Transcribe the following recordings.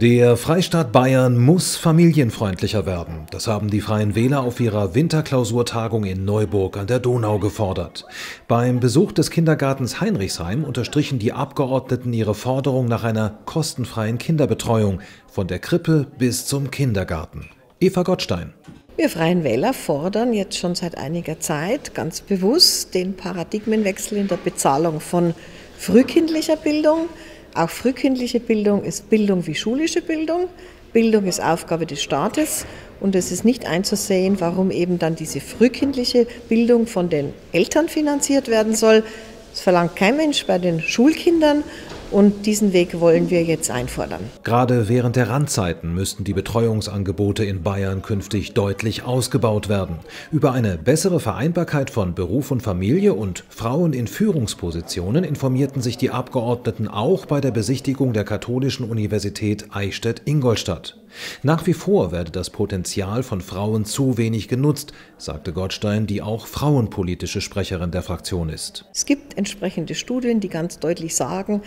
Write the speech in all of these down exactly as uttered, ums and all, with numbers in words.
Der Freistaat Bayern muss familienfreundlicher werden. Das haben die Freien Wähler auf ihrer Winterklausurtagung in Neuburg an der Donau gefordert. Beim Besuch des Kindergartens Heinrichsheim unterstrichen die Abgeordneten ihre Forderung nach einer kostenfreien Kinderbetreuung, von der Krippe bis zum Kindergarten. Eva Gottstein. Wir Freien Wähler fordern jetzt schon seit einiger Zeit ganz bewusst den Paradigmenwechsel in der Bezahlung von frühkindlicher Bildung. Auch frühkindliche Bildung ist Bildung wie schulische Bildung. Bildung ist Aufgabe des Staates und es ist nicht einzusehen, warum eben dann diese frühkindliche Bildung von den Eltern finanziert werden soll. Das verlangt kein Mensch bei den Schulkindern und diesen Weg wollen wir jetzt einfordern. Gerade während der Randzeiten müssten die Betreuungsangebote in Bayern künftig deutlich ausgebaut werden. Über eine bessere Vereinbarkeit von Beruf und Familie und Frauen in Führungspositionen informierten sich die Abgeordneten auch bei der Besichtigung der Katholischen Universität Eichstätt-Ingolstadt. Nach wie vor werde das Potenzial von Frauen zu wenig genutzt, sagte Gottstein, die auch frauenpolitische Sprecherin der Fraktion ist. Es gibt entsprechende Studien, die ganz deutlich sagen,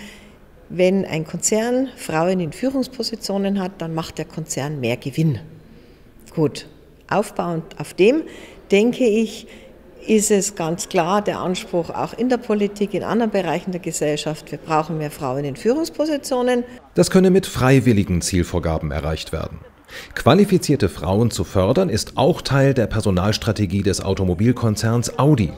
wenn ein Konzern Frauen in Führungspositionen hat, dann macht der Konzern mehr Gewinn. Gut, aufbauend auf dem, denke ich, ist es ganz klar der Anspruch auch in der Politik, in anderen Bereichen der Gesellschaft, wir brauchen mehr Frauen in Führungspositionen. Das könne mit freiwilligen Zielvorgaben erreicht werden. Qualifizierte Frauen zu fördern, ist auch Teil der Personalstrategie des Automobilkonzerns Audi.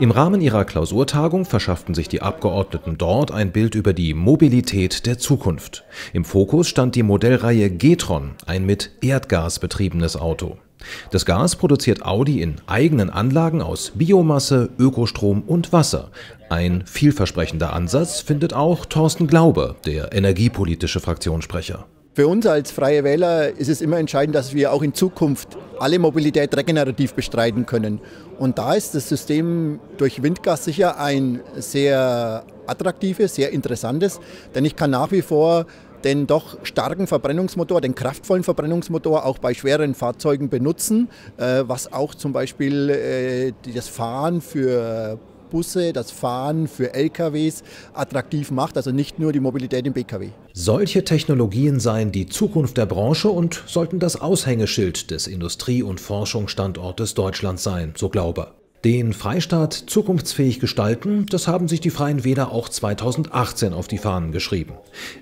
Im Rahmen ihrer Klausurtagung verschafften sich die Abgeordneten dort ein Bild über die Mobilität der Zukunft. Im Fokus stand die Modellreihe g-tron, ein mit Erdgas betriebenes Auto. Das Gas produziert Audi in eigenen Anlagen aus Biomasse, Ökostrom und Wasser. Ein vielversprechender Ansatz findet auch Thorsten Glauber, der energiepolitische Fraktionssprecher. Für uns als Freie Wähler ist es immer entscheidend, dass wir auch in Zukunft alle Mobilität regenerativ bestreiten können. Und da ist das System durch Windgas sicher ein sehr attraktives, sehr interessantes, denn ich kann nach wie vor den doch starken Verbrennungsmotor, den kraftvollen Verbrennungsmotor auch bei schweren Fahrzeugen benutzen, was auch zum Beispiel das Fahren für Busse, das Fahren für L K Ws attraktiv macht, also nicht nur die Mobilität im B K W. Solche Technologien seien die Zukunft der Branche und sollten das Aushängeschild des Industrie- und Forschungsstandortes Deutschlands sein, so Glauber. Den Freistaat zukunftsfähig gestalten, das haben sich die Freien Wähler auch zweitausendachtzehn auf die Fahnen geschrieben.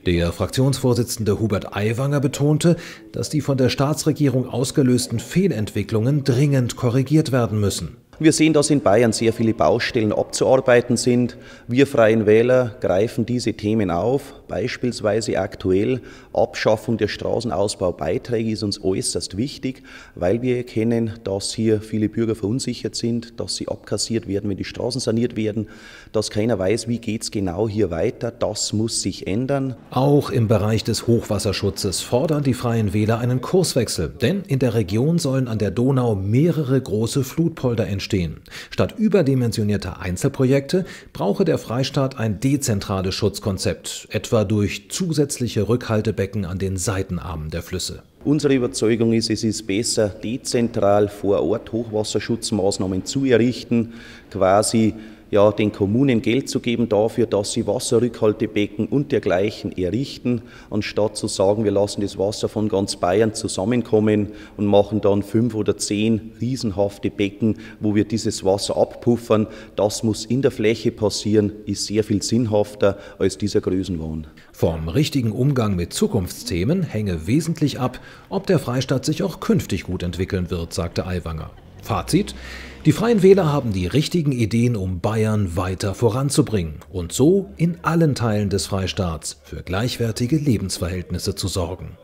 Der Fraktionsvorsitzende Hubert Aiwanger betonte, dass die von der Staatsregierung ausgelösten Fehlentwicklungen dringend korrigiert werden müssen. Wir sehen, dass in Bayern sehr viele Baustellen abzuarbeiten sind. Wir Freien Wähler greifen diese Themen auf. Beispielsweise aktuell Abschaffung der Straßenausbaubeiträge ist uns äußerst wichtig, weil wir erkennen, dass hier viele Bürger verunsichert sind, dass sie abkassiert werden, wenn die Straßen saniert werden, dass keiner weiß, wie geht es genau hier weiter. Das muss sich ändern. Auch im Bereich des Hochwasserschutzes fordern die Freien Wähler einen Kurswechsel, denn in der Region sollen an der Donau mehrere große Flutpolder entstehen. Statt überdimensionierter Einzelprojekte brauche der Freistaat ein dezentrales Schutzkonzept, etwa durch zusätzliche Rückhaltebecken an den Seitenarmen der Flüsse. Unsere Überzeugung ist, es ist besser, dezentral vor Ort Hochwasserschutzmaßnahmen zu errichten, quasi ja, den Kommunen Geld zu geben dafür, dass sie Wasserrückhaltebecken und dergleichen errichten, anstatt zu sagen, wir lassen das Wasser von ganz Bayern zusammenkommen und machen dann fünf oder zehn riesenhafte Becken, wo wir dieses Wasser abpuffern. Das muss in der Fläche passieren, ist sehr viel sinnhafter als dieser Größenwahn. Vom richtigen Umgang mit Zukunftsthemen hänge wesentlich ab, ob der Freistaat sich auch künftig gut entwickeln wird, sagte Aiwanger. Fazit: Die Freien Wähler haben die richtigen Ideen, um Bayern weiter voranzubringen und so in allen Teilen des Freistaats für gleichwertige Lebensverhältnisse zu sorgen.